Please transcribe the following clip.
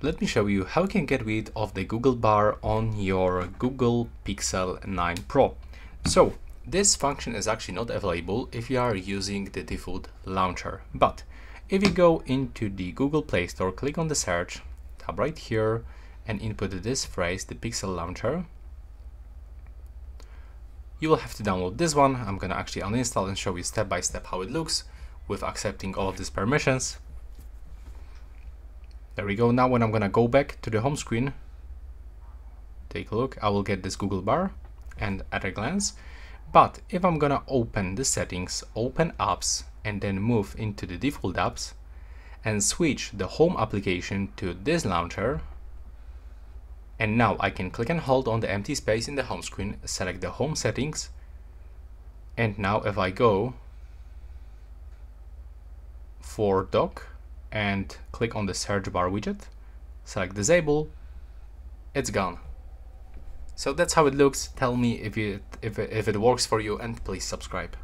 Let me show you how you can get rid of the Google bar on your Google Pixel 9 Pro. So this function is actually not available if you are using the default launcher. But if you go into the Google Play Store, click on the search tab right here and input this phrase, the Pixel Launcher, you will have to download this one. I'm going to actually uninstall and show you step by step how it looks with accepting all of these permissions. There we go. Now when I'm going to go back to the home screen, take a look, I will get this Google bar and at a glance. But if I'm going to open the settings, open apps, and then move into the default apps and switch the home application to this launcher, and now I can click and hold on the empty space in the home screen, select the home settings. And now if I go for dock and click on the search bar widget, select disable, it's gone. So that's how it looks. Tell me if it works for you, and please subscribe.